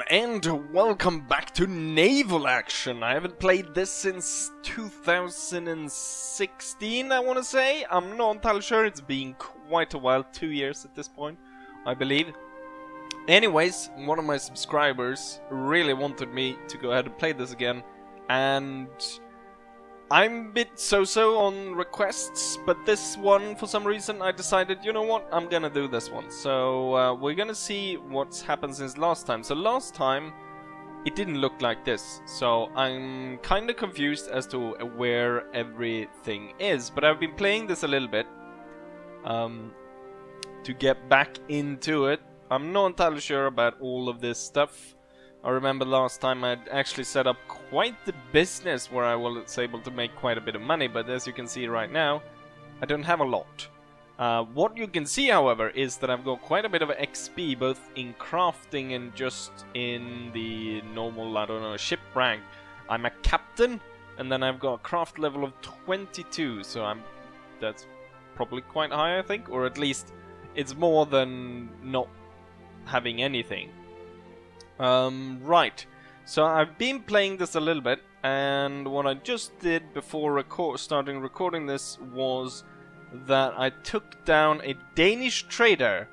everyone, and welcome back to Naval Action. I haven't played this since 2016, I want to say. I'm not entirely sure, it's been quite a while, 2 years at this point, I believe. Anyways, one of my subscribers really wanted me to go ahead and play this again, and I'm a bit so-so on requests, but this one, for some reason, I decided, you know what, I'm gonna do this one. So, we're gonna see what's happened since last time. So last time, it didn't look like this. So I'm kinda confused as to where everything is, but I've been playing this a little bit to get back into it. I'm not entirely sure about all of this stuff. I remember last time I actually set up quite the business where I was able to make quite a bit of money, but as you can see right now, I don't have a lot. What you can see, however, is that I've got quite a bit of XP, both in crafting and just in the normal, I don't know, ship rank. I'm a captain, and then I've got a craft level of 22, so that's probably quite high, I think, or at least it's more than not having anything. Right, so I've been playing this a little bit, and what I just did before starting recording this was that I took down a Danish trader.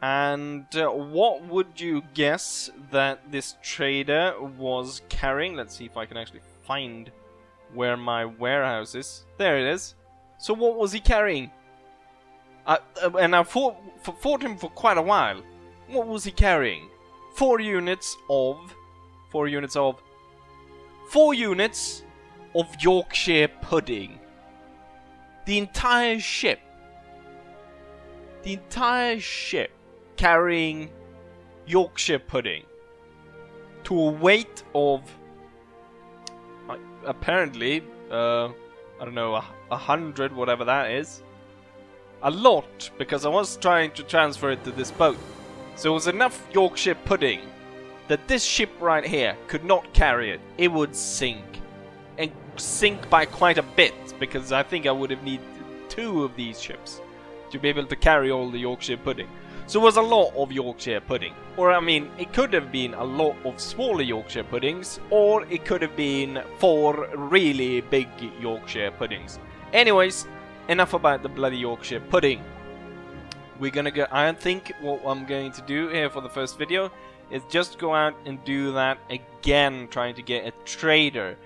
And what would you guess that this trader was carrying? Let's see if I can actually find where my warehouse is. There it is. So what was he carrying? And I fought him for quite a while. What was he carrying? 4 units of Yorkshire pudding. The entire ship. The entire ship carrying Yorkshire pudding. To a weight of apparently, I don't know, 100, whatever that is. A lot, because I was trying to transfer it to this boat. So it was enough Yorkshire pudding that this ship right here could not carry it. It would sink. And sink by quite a bit, because I think I would have needed 2 of these ships to be able to carry all the Yorkshire pudding. So it was a lot of Yorkshire pudding. Or I mean, it could have been a lot of smaller Yorkshire puddings, or it could have been 4 really big Yorkshire puddings. Anyways, enough about the bloody Yorkshire pudding. We're gonna go. I think what I'm going to do here for the first video is just go out and do that again, trying to get a trader.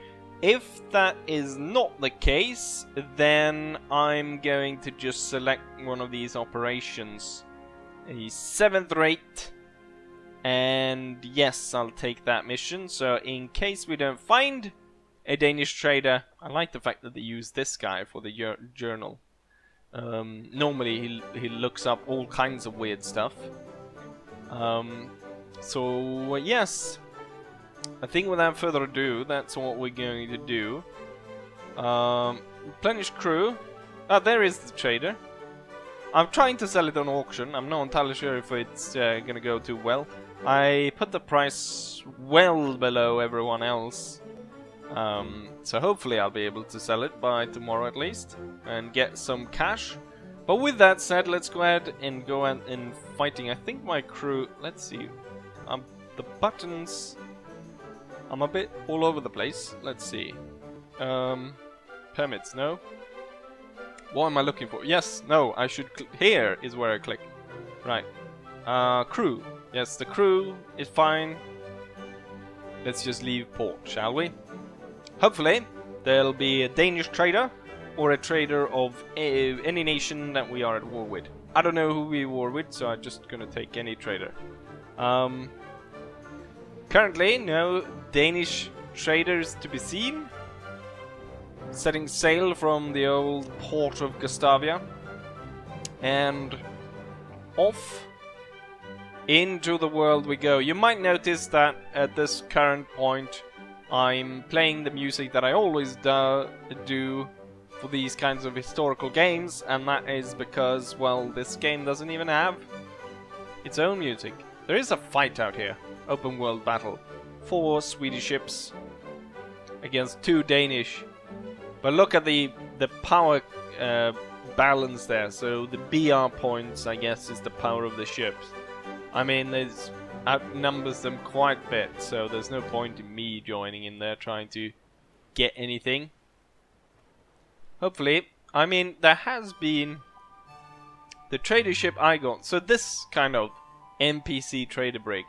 If that is not the case, then I'm going to just select one of these operations, a 7th rate, and yes, I'll take that mission. So in case we don't find a Danish trader, I like the fact that they use this guy for the journal. Normally he looks up all kinds of weird stuff. So yes, I think without further ado, that's what we're going to do. Replenish crew. Ah, there is the trader. I'm trying to sell it on auction. I'm not entirely sure if it's gonna go too well. I put the price well below everyone else. So hopefully I'll be able to sell it by tomorrow at least and get some cash. But with that said, let's go ahead and go out in fighting. I think my crew, let's see, the buttons, I'm a bit all over the place. Let's see, permits, no. What am I looking for? Yes, no, I should, here is where I click. Right, crew, yes, the crew is fine. Let's just leave port, shall we? Hopefully, there'll be a Danish trader, or a trader of any nation that we are at war with. I don't know who we war with, so I'm just gonna take any trader. Currently, no Danish traders to be seen. Setting sail from the old port of Gustavia. And off into the world we go. You might notice that at this current point, I'm playing the music that I always do for these kinds of historical games, and that is because, well, this game doesn't even have its own music. There is a fight out here, open world battle, 4 Swedish ships against 2 Danish. But look at the power balance there. So the BR points, I guess, is the power of the ships. I mean, there's outnumbers them quite a bit, so there's no point in me joining in there trying to get anything. Hopefully, I mean, there has been the trader ship I got. So this kind of NPC trader brig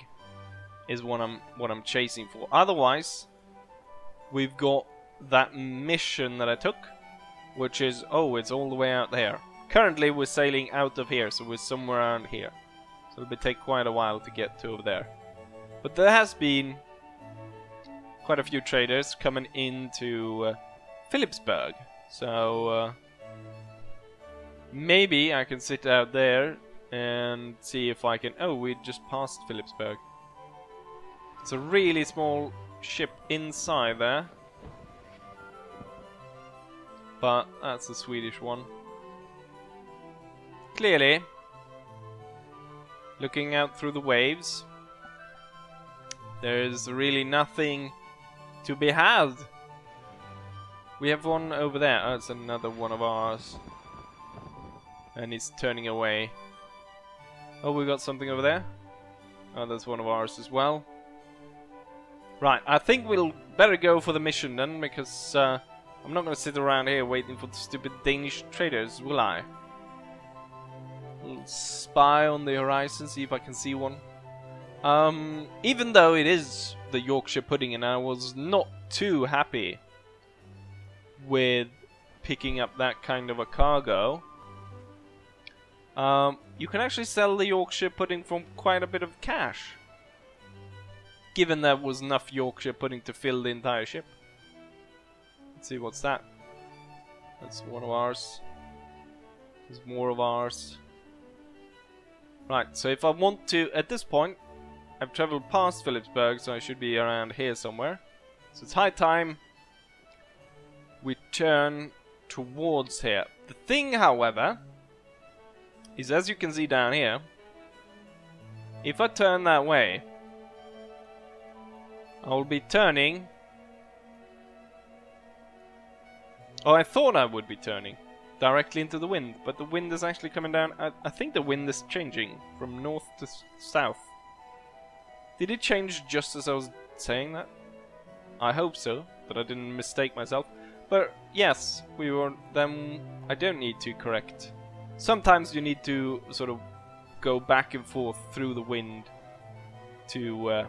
is what I'm chasing for. Otherwise, we've got that mission that I took, which is, oh, it's all the way out there. Currently, we're sailing out of here, so we're somewhere around here. So it'll take quite a while to get to over there. But there has been quite a few traders coming into Philipsburg. So maybe I can sit out there and see if I can... Oh, we just passed Philipsburg. It's a really small ship inside there. But that's a Swedish one. Clearly, looking out through the waves, there's really nothing to be had. We have one over there. Oh, it's another one of ours. And it's turning away. Oh, we got something over there. Oh, that's one of ours as well. Right, I think we'll better go for the mission then, because I'm not going to sit around here waiting for the stupid Danish traders, will I? I'll spy on the horizon, see if I can see one. Even though it is the Yorkshire pudding, and I was not too happy with picking up that kind of a cargo. You can actually sell the Yorkshire pudding for quite a bit of cash, given there was enough Yorkshire pudding to fill the entire ship. Let's see, what's that? That's one of ours. There's more of ours. Right, so if I want to, at this point, I've traveled past Philipsburg, so I should be around here somewhere. So it's high time we turn towards here. The thing, however, is, as you can see down here, if I turn that way, I'll be turning... Oh, I thought I would be turning directly into the wind, but the wind is actually coming down. I think the wind is changing from north to south. Did it change just as I was saying that? I hope so, that I didn't mistake myself. But yes, we were then. I don't need to correct. Sometimes you need to sort of go back and forth through the wind to,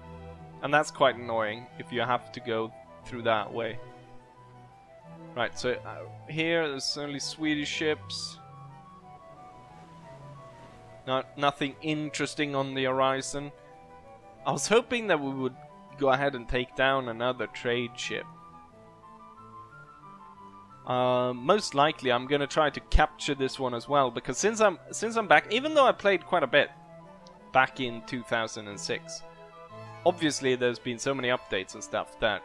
and that's quite annoying if you have to go through that way. Right, so here there's only Swedish ships. Nothing interesting on the horizon. I was hoping that we would go ahead and take down another trade ship. Most likely I'm gonna try to capture this one as well, because since I'm back, even though I played quite a bit back in 2006, obviously there's been so many updates and stuff that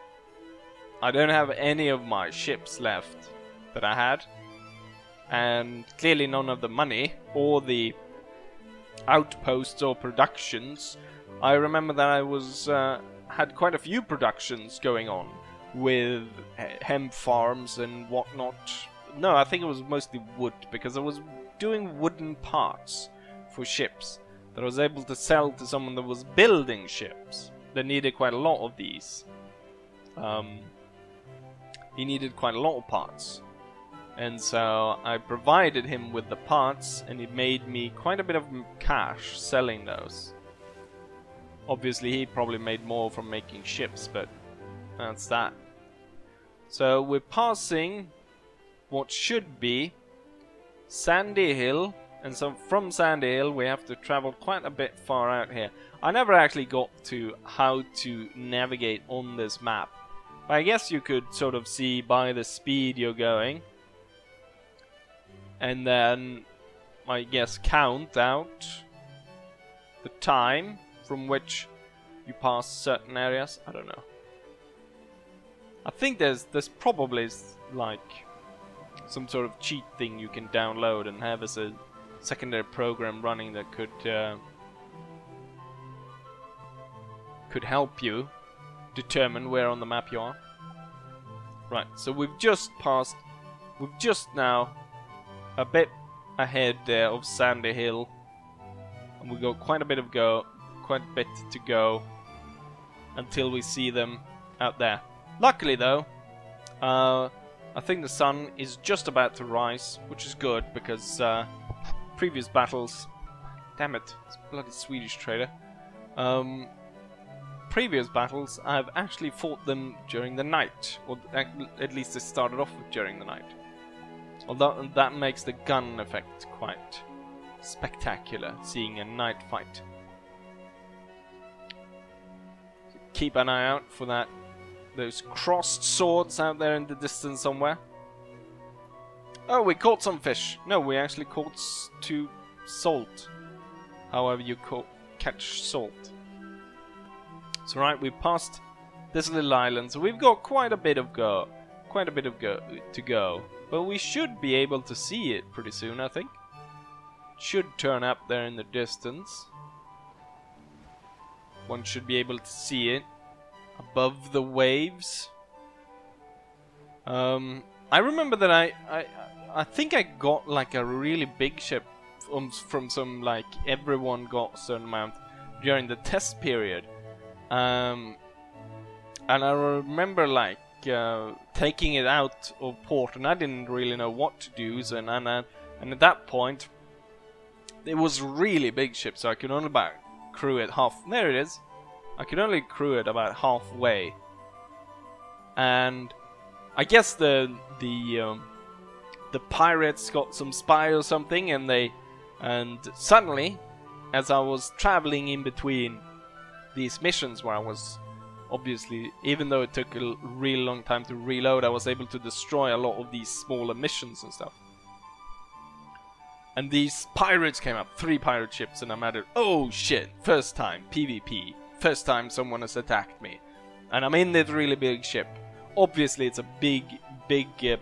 I don't have any of my ships left that I had, and clearly none of the money or the outposts or productions. I remember that I was had quite a few productions going on with hemp farms and whatnot. No, I think it was mostly wood, because I was doing wooden parts for ships that I was able to sell to someone that was building ships. They needed quite a lot of these. He needed quite a lot of parts, and so I provided him with the parts, and he made me quite a bit of cash selling those. Obviously he probably made more from making ships, but that's that. So we're passing what should be Sandy Hill, and so from Sandy Hill we have to travel quite a bit far out here. I never actually got to how to navigate on this map, but I guess you could sort of see by the speed you're going, and then I guess count out the time from which you pass certain areas. I don't know. I think there's probably like some sort of cheat thing you can download and have as a secondary program running that could help you determine where on the map you are. Right, so we've just now a bit ahead there of Sandy Hill, and we got quite a bit of go quite a bit to go until we see them out there. Luckily though, I think the sun is just about to rise, which is good because previous battles... Damn it, it's a bloody Swedish trader. Previous battles, I've actually fought them during the night, or at least they started off with during the night. Although that makes the gun effect quite spectacular, seeing a night fight. So keep an eye out for that, those crossed swords out there in the distance somewhere. Oh, we caught some fish. No, we actually caught two salt. However you catch salt. So right, we passed this little island, so we've got quite a bit to go. But we should be able to see it pretty soon, I think. Should turn up there in the distance. One should be able to see it above the waves. I remember that I think I got like a really big ship from some, like, everyone got a certain amount during the test period. And I remember, like, taking it out of port, and I didn't really know what to do, so, and at that point it was really big ship, so I could only about crew it half. There it is. I could only crew it about halfway, and I guess the pirates got some spy or something, and suddenly, as I was traveling in between these missions, where I was obviously, even though it took a really long time to reload, I was able to destroy a lot of these smaller missions and stuff. And these pirates came up, 3 pirate ships, and I'm at it. Oh shit, first time, PvP. First time someone has attacked me. And I'm in this really big ship. Obviously it's a big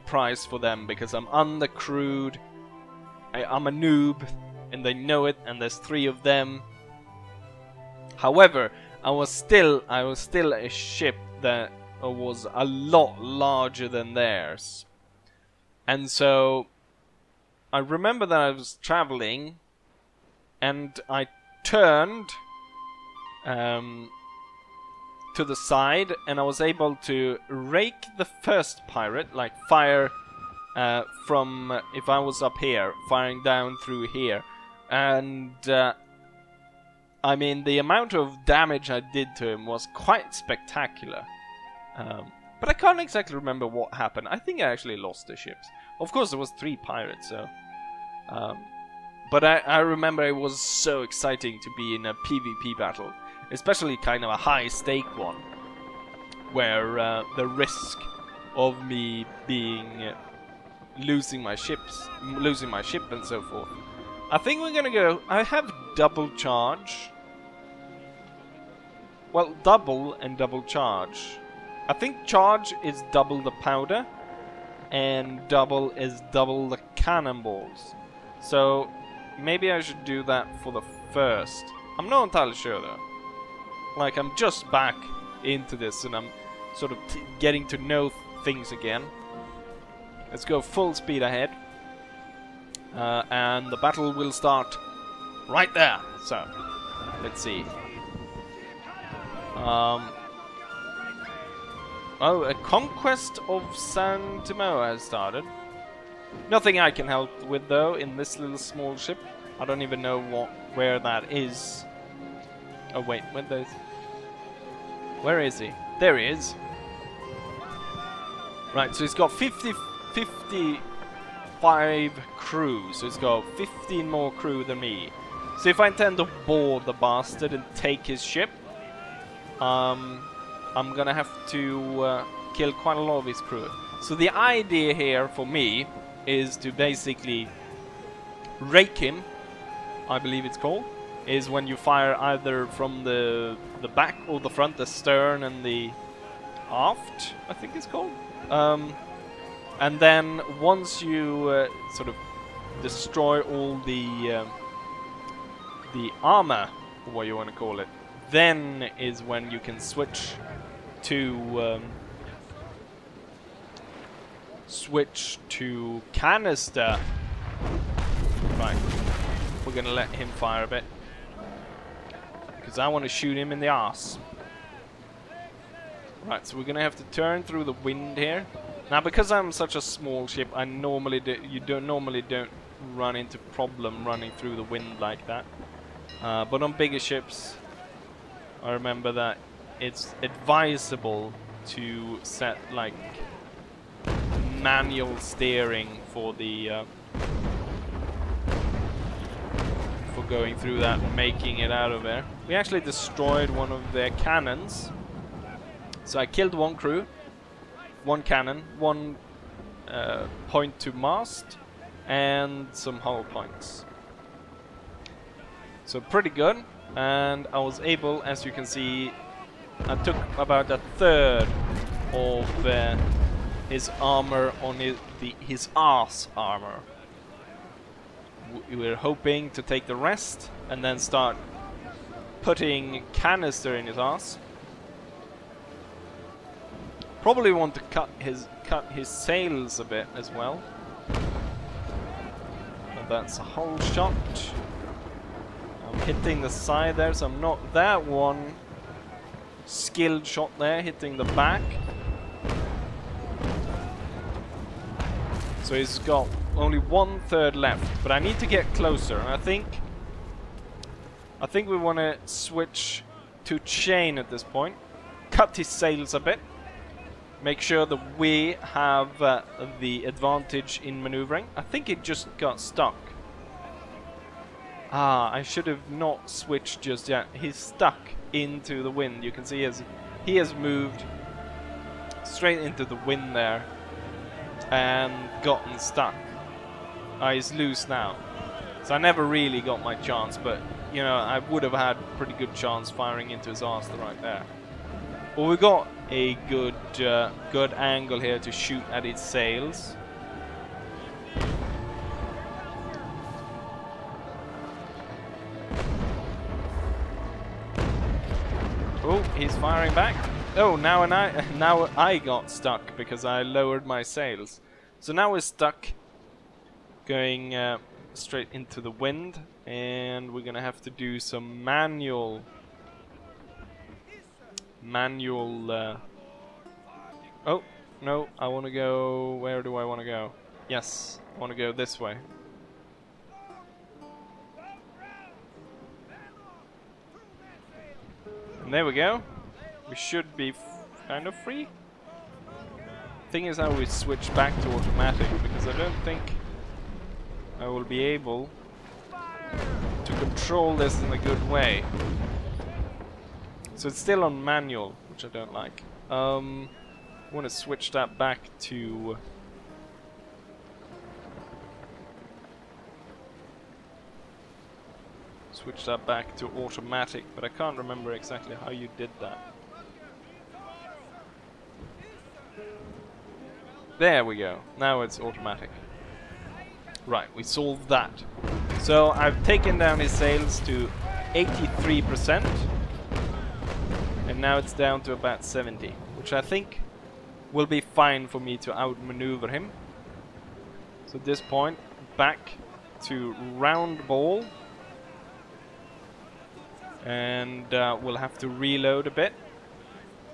prize for them, because I'm undercrewed, I'm a noob, and they know it, and there's 3 of them. However, I was still a ship that was a lot larger than theirs. And so I remember that I was traveling, and I turned to the side, and I was able to rake the first pirate, like fire from, if I was up here, firing down through here, and I mean, the amount of damage I did to him was quite spectacular. But I can't exactly remember what happened. I think I actually lost the ships. Of course, there was 3 pirates, so... but I remember it was so exciting to be in a PvP battle. Especially kind of a high-stake one. Where the risk of me being... losing my ship and so forth. I think we're gonna go... I have double charge. Well, double and double charge. I think charge is double the powder, and double is double the cannonballs. So maybe I should do that for the first. I'm not entirely sure though. Like, I'm just back into this, and I'm sort of getting to know things again. Let's go full speed ahead, and the battle will start right there. So let's see. Oh, a conquest of San Timo has started. Nothing I can help with though in this little small ship. I don't even know where that is. Oh wait, where is he? There he is. Right, so he's got 55 crew, so he's got 15 more crew than me. So if I intend to board the bastard and take his ship, I'm gonna have to kill quite a lot of his crew. So the idea here for me is to basically rake him, I believe it's called, is when you fire either from the back or the front, the stern and the aft, I think it's called. And then once you sort of destroy all the armor, or what you want to call it, then is when you can switch to canister. Right, we're gonna let him fire a bit. because I want to shoot him in the ass. Right, so we're going to have to turn through the wind here. Now, because I'm such a small ship, I normally don't run into problem running through the wind like that. But on bigger ships, I remember that it's advisable to set like manual steering for the for going through that and making it out of there. We actually destroyed one of their cannons, so I killed one crew, one cannon, one point to mast, and some hull points. So pretty good, and I was able, as you can see, I took about a third of his armor on his ass armor. We're hoping to take the rest and then start putting canister in his ass. Probably want to cut his sails a bit as well. And that's a whole shot. I'm hitting the side there, so I'm not that one skilled shot there, hitting the back. So he's got only 1/3 left, but I need to get closer. And I think we want to switch to chain at this point. Cut his sails a bit. Make sure that we have the advantage in maneuvering. I think it just got stuck. Ah, I should have not switched just yet. He's stuck into the wind. You can see he has moved straight into the wind there and gotten stuck. Ah, he's loose now. So I never really got my chance, but you know, I would have had a pretty good chance firing into his arse right there. Well, we got a good angle here to shoot at its sails. Oh, he's firing back. Oh, now I got stuck because I lowered my sails. So now we're stuck, going straight into the wind, and we're gonna have to do some manual oh no, I want to go, where do I want to go? Yes, I want to go this way. And there we go, we should be kind of free. Thing is, I always switch back to automatic because I don't think I will be able to control this in a good way. So it's still on manual, which I don't like. I want to switch that back to automatic, but I can't remember exactly how you did that. There we go. Now it's automatic. Right, we solved that. So I've taken down his sails to 83%. And now it's down to about 70, which I think will be fine for me to outmaneuver him. So at this point, back to round ball, and we'll have to reload a bit.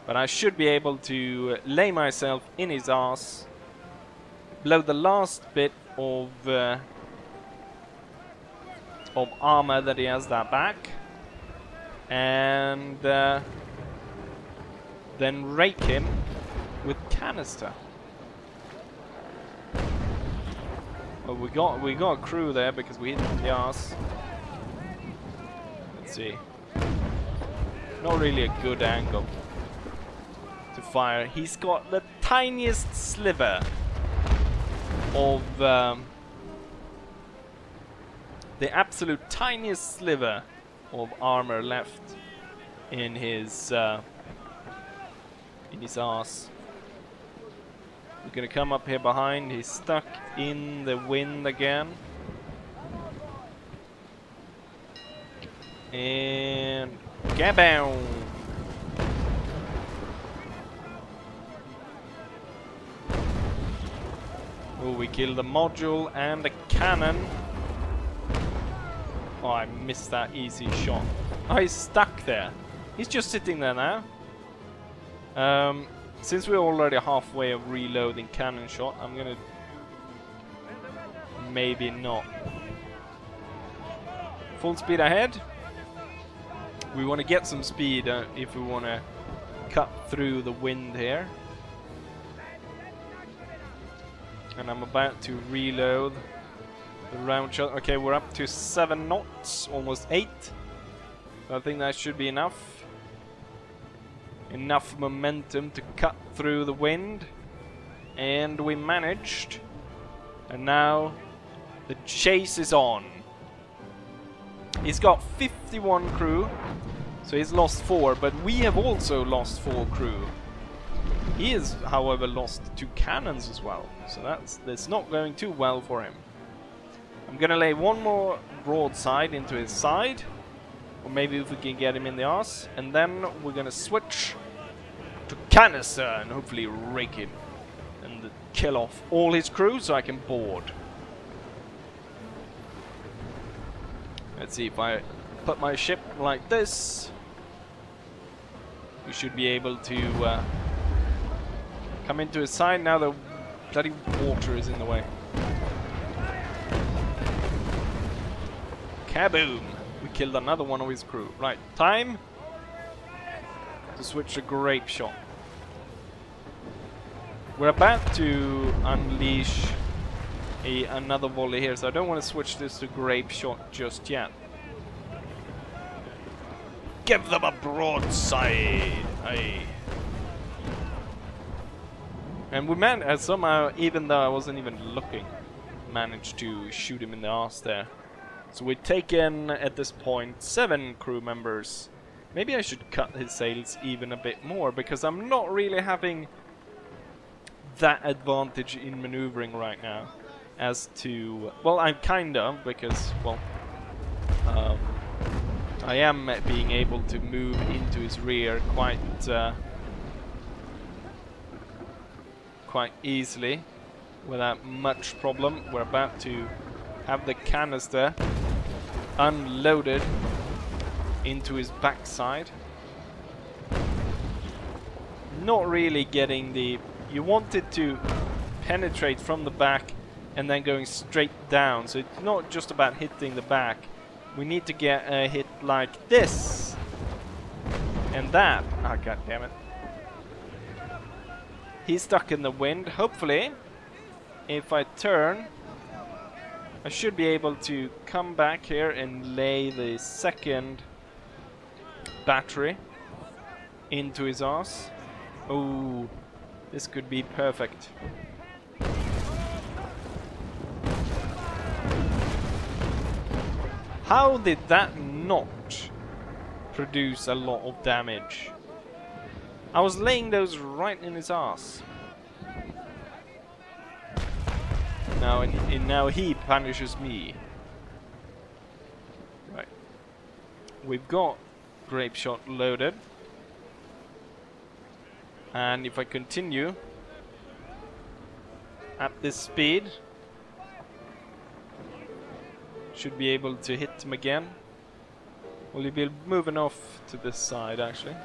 But I should be able to lay myself in his ass, blow the last bit of armor that he has that back, and then rake him with canister. Well, we got a crew there because we hit the ass. Let's see. Not really a good angle to fire. He's got the tiniest sliver of the absolute tiniest sliver of armor left in his ass. We're gonna come up here behind. He's stuck in the wind again, and gaboom! Oh, we killed the module and the cannon. Oh, I missed that easy shot. Oh, he's stuck there. He's just sitting there now. Since we're already halfway of reloading cannon shot, I'm gonna... maybe not. Full speed ahead. We want to get some speed if we want to cut through the wind here. And I'm about to reload the round shot. Okay, we're up to 7 knots, almost 8. So I think that should be enough. Enough momentum to cut through the wind. And we managed. And now the chase is on. He's got 51 crew, so he's lost 4, but we have also lost 4 crew. He is, however, lost 2 cannons as well, so that's not going too well for him. I'm gonna lay one more broadside into his side, or maybe if we can get him in the arse, and then we're gonna switch to canister and hopefully rake him and kill off all his crew so I can board. Let's see, if I put my ship like this, we should be able to come into his side. Now the bloody water is in the way. Kaboom! We killed another one of his crew. Right, time to switch to grape shot. We're about to unleash another volley here, so I don't want to switch this to grape shot just yet. Give them a broadside, aye. And we somehow, even though I wasn't even looking, managed to shoot him in the arse there. So we've taken at this point 7 crew members. Maybe I should cut his sails even a bit more, because I'm not really having that advantage in maneuvering right now. As to, well, I'm kinda, because, well, I am being able to move into his rear quite easily without much problem. We're about to have the canister unloaded into his backside. Not really getting the, you want it to penetrate from the back and then going straight down, so it's not just about hitting the back. We need to get a hit like this and that. Ah, oh, god damn it. He's stuck in the wind. Hopefully, if I turn, I should be able to come back here and lay the second battery into his arse. Oh, this could be perfect. How did that not produce a lot of damage? I was laying those right in his ass. Now, now he punishes me. Right. We've got grape shot loaded. And if I continue at this speed, should be able to hit him again. Will he be moving off to this side, actually?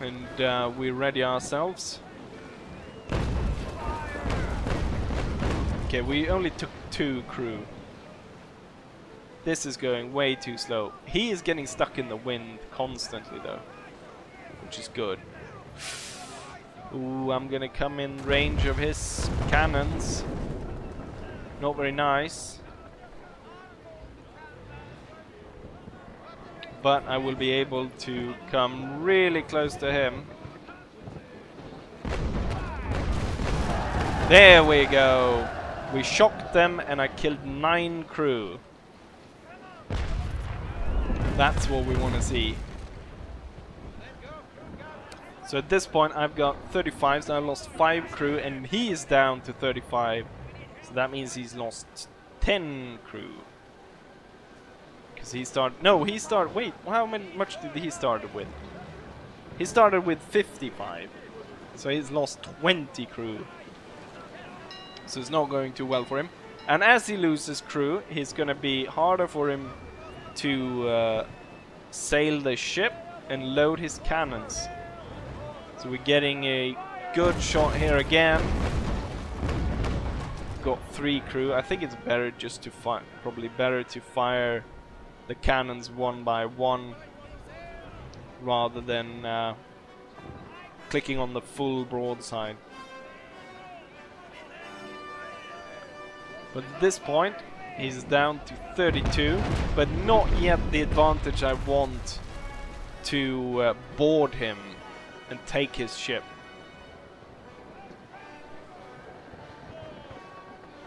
And we ready ourselves. Okay, we only took 2 crew. This is going way too slow. He is getting stuck in the wind constantly, though, which is good. Ooh, I'm gonna come in range of his cannons. Not very nice. But I will be able to come really close to him. There we go! We shocked them and I killed 9 crew. That's what we want to see. So at this point I've got 35, so I lost 5 crew, and he is down to 35. So that means he's lost 10 crew. Because he started... No, he started... Wait, how much did he start with? He started with 55. So he's lost 20 crew. So it's not going too well for him. And as he loses crew, it's going to be harder for him to sail the ship and load his cannons. So we're getting a good shot here again. Got 3 crew. I think it's better just to fire, probably better to fire the cannons one by one rather than clicking on the full broadside. But at this point, he's down to 32, but not yet the advantage I want to board him and take his ship.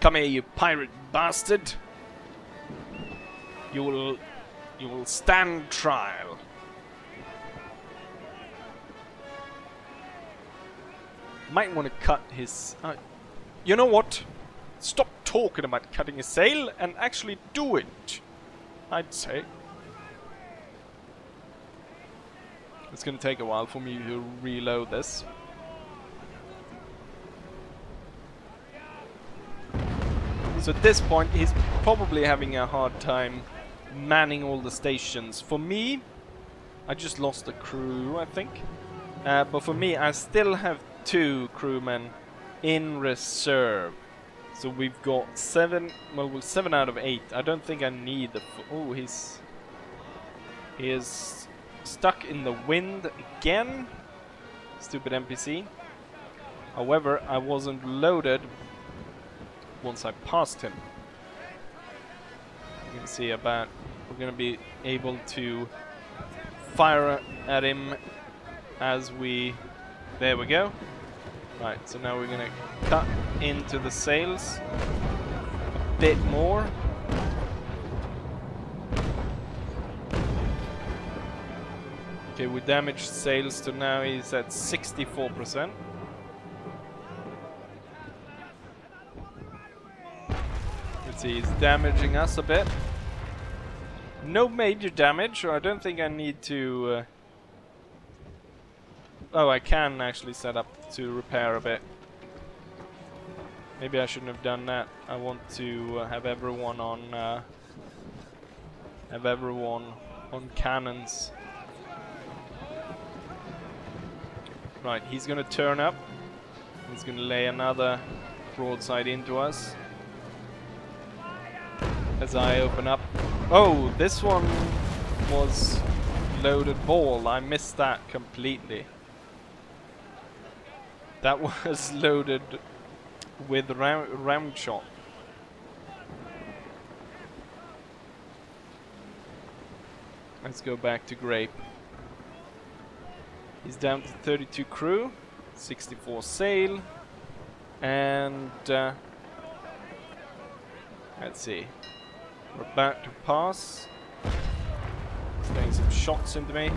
Come here, you pirate bastard! You will stand trial. Might want to cut his. You know what? Stop talking about cutting a sail and actually do it, I'd say. It's gonna take a while for me to reload this. So at this point he's probably having a hard time manning all the stations. For me, I just lost a crew, I think. But for me, I still have 2 crewmen in reserve. So we've got 7, well, we're 7 out of 8. I don't think I need the... Oh, he is stuck in the wind again. Stupid NPC. However, I wasn't loaded once I passed him. You can see about... We're going to be able to fire at him as we... There we go. Right, so now we're going to cut into the sails a bit more. Okay, we damaged sails to now he's at 64%. Let's see, he's damaging us a bit. No major damage, so I don't think I need to... Oh, I can actually set up to repair a bit. Maybe I shouldn't have done that. I want to have everyone on cannons. Right, he's gonna turn up. He's gonna lay another broadside into us as I open up. Oh, this one was loaded ball. I missed that completely. That was loaded with round shot. Let's go back to Grape. He's down to 32 crew, 64 sail, and let's see. We're about to pass. He's getting some shots into me,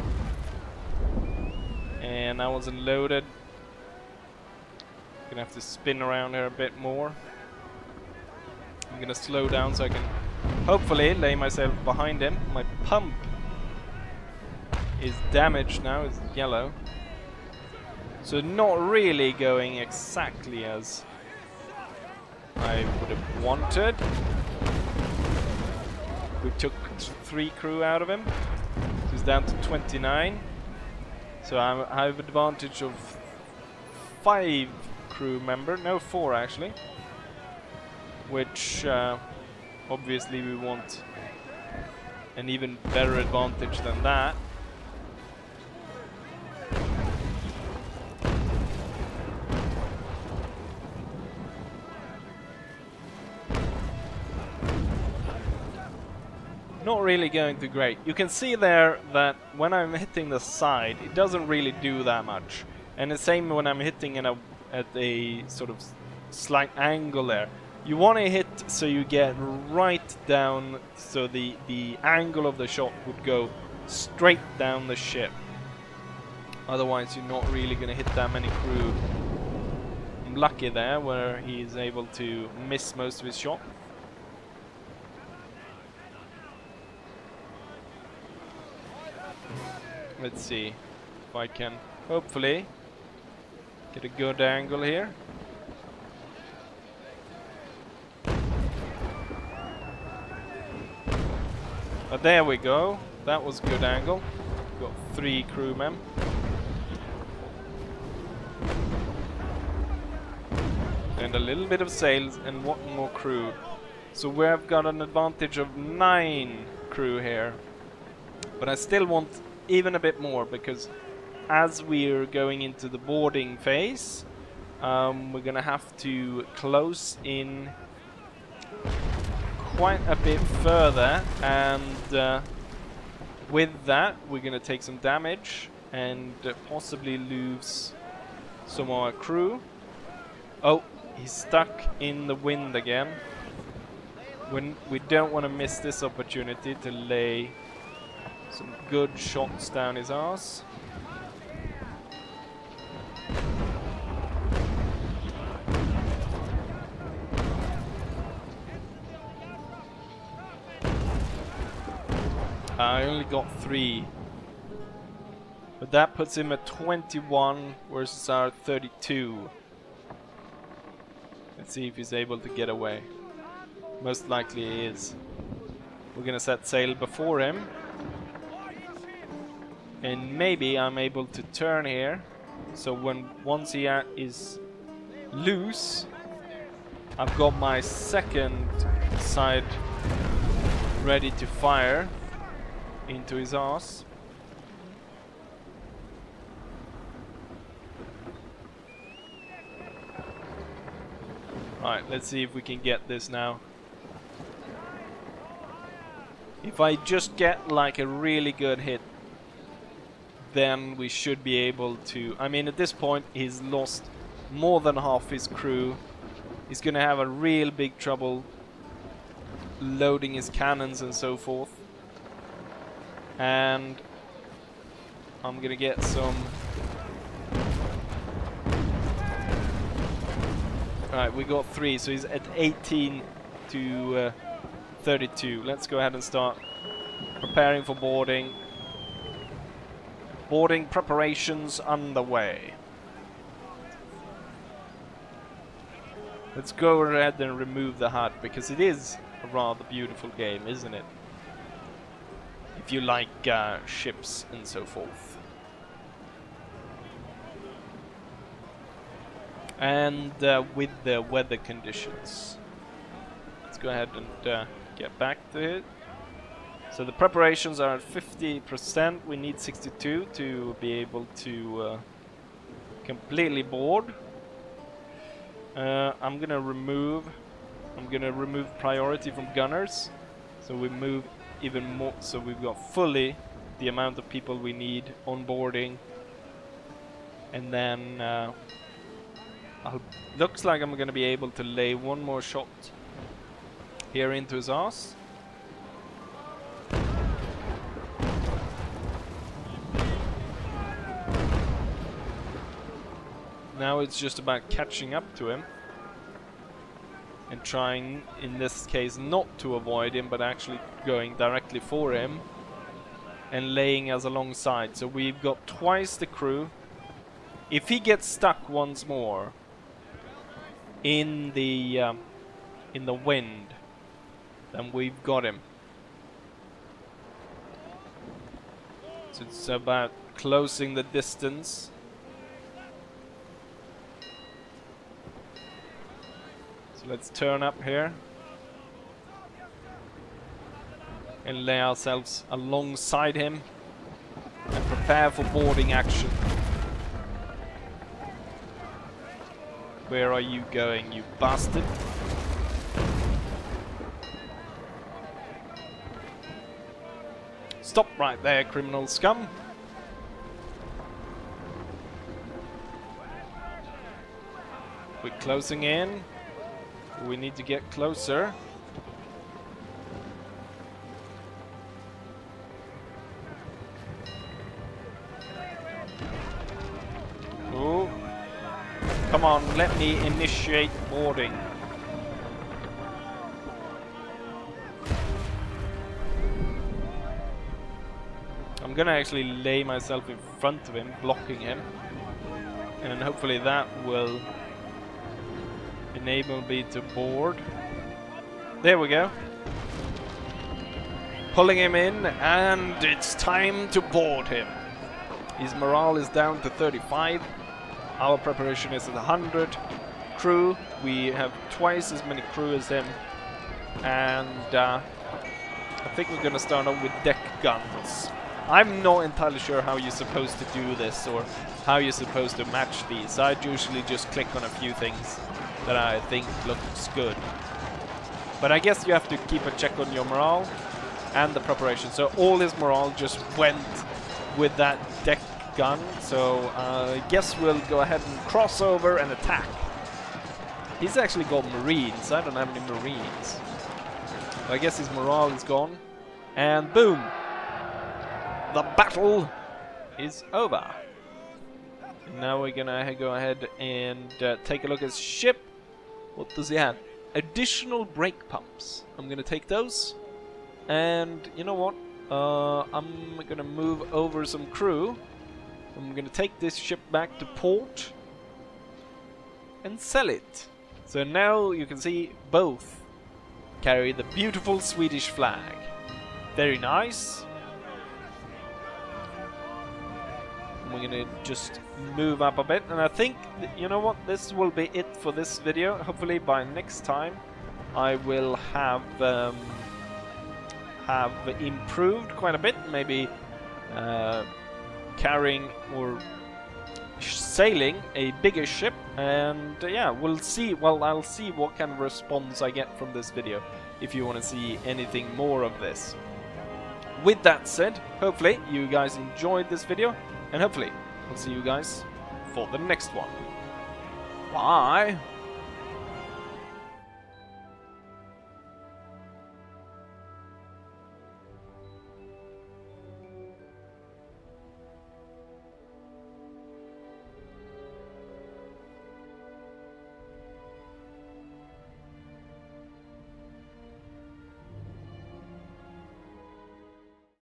and I wasn't loaded. Gonna have to spin around here a bit more. I'm gonna slow down so I can hopefully lay myself behind him. My pump is damaged now, it's yellow. So not really going exactly as I would have wanted. We took 3 crew out of him. He's down to 29. So I have advantage of 5 crew member, no 4 actually, which obviously we want an even better advantage than that. Not really going too great. You can see there that when I'm hitting the side, it doesn't really do that much, and the same when I'm hitting in a at a sort of slight angle there. You want to hit so you get right down, so the angle of the shot would go straight down the ship. Otherwise you're not really going to hit that many crew. I'm lucky there where he is able to miss most of his shot. Let's see if I can hopefully get a good angle here. There we go. That was a good angle. Got 3 crewmen. And a little bit of sails and one more crew. So we've got an advantage of 9 crew here. But I still want even a bit more, because as we're going into the boarding phase, we're going to have to close in quite a bit further, and with that we're going to take some damage and possibly lose some of our crew. Oh, he's stuck in the wind again. We don't want to miss this opportunity to lay some good shots down his arse. I only got 3, but that puts him at 21 versus our 32. Let's see if he's able to get away. Most likely he is. We're gonna set sail before him, and maybe I'm able to turn here, so once he is loose, I've got my second side ready to fire into his arse. Right, let's see if we can get this now. If I just get like a really good hit, then we should be able to... I mean, at this point he's lost more than half his crew. He's gonna have a real big trouble loading his cannons and so forth. And I'm gonna get some... Alright, we got 3, so he's at 18 to 32. Let's go ahead and start preparing for boarding. Boarding preparations underway. Let's go ahead and remove the HUD, because it is a rather beautiful game, isn't it? If you like ships and so forth. And with the weather conditions. Let's go ahead and get back to it. So the preparations are at 50%. We need 62 to be able to completely board. I'm gonna remove priority from gunners. So we move even more, so we've got fully the amount of people we need on boarding. And then looks like I'm gonna be able to lay one more shot here into his arse. Now it's just about catching up to him and trying, in this case, not to avoid him, but actually going directly for him and laying us alongside. So we've got twice the crew. If he gets stuck once more in the wind, then we've got him. So it's about closing the distance. Let's turn up here and lay ourselves alongside him and prepare for boarding action. Where are you going, you bastard? Stop right there, criminal scum. We're closing in. We need to get closer. Oh, come on, let me initiate boarding. I'm gonna actually lay myself in front of him, blocking him, and hopefully that will enable me to board. There we go. pulling him in, and it's time to board him. His morale is down to 35. Our preparation is at 100. Crew, we have twice as many crew as him, and I think we're gonna start off with deck guns. I'm not entirely sure how you're supposed to do this or how you're supposed to match these. I usually just click on a few things that I think looks good. But I guess you have to keep a check on your morale and the preparation. So all his morale just went with that deck gun. So I guess we'll go ahead and cross over and attack. He's actually got Marines. I don't have any Marines. I guess his morale is gone. And boom! The battle is over. Now we're gonna go ahead and take a look at his ship. What does he have? Additional brake pumps. I'm gonna take those, and you know what, I'm gonna move over some crew. I'm gonna take this ship back to port and sell it. So now you can see both carry the beautiful Swedish flag. Very nice. We're gonna just move up a bit, and I think you know what, this will be it for this video. Hopefully by next time I will have improved quite a bit, maybe carrying or sailing a bigger ship, and yeah, we'll see. Well, I'll see what kind of response I get from this video if you want to see anything more of this. With that said, hopefully you guys enjoyed this video, and hopefully I'll see you guys for the next one. Bye!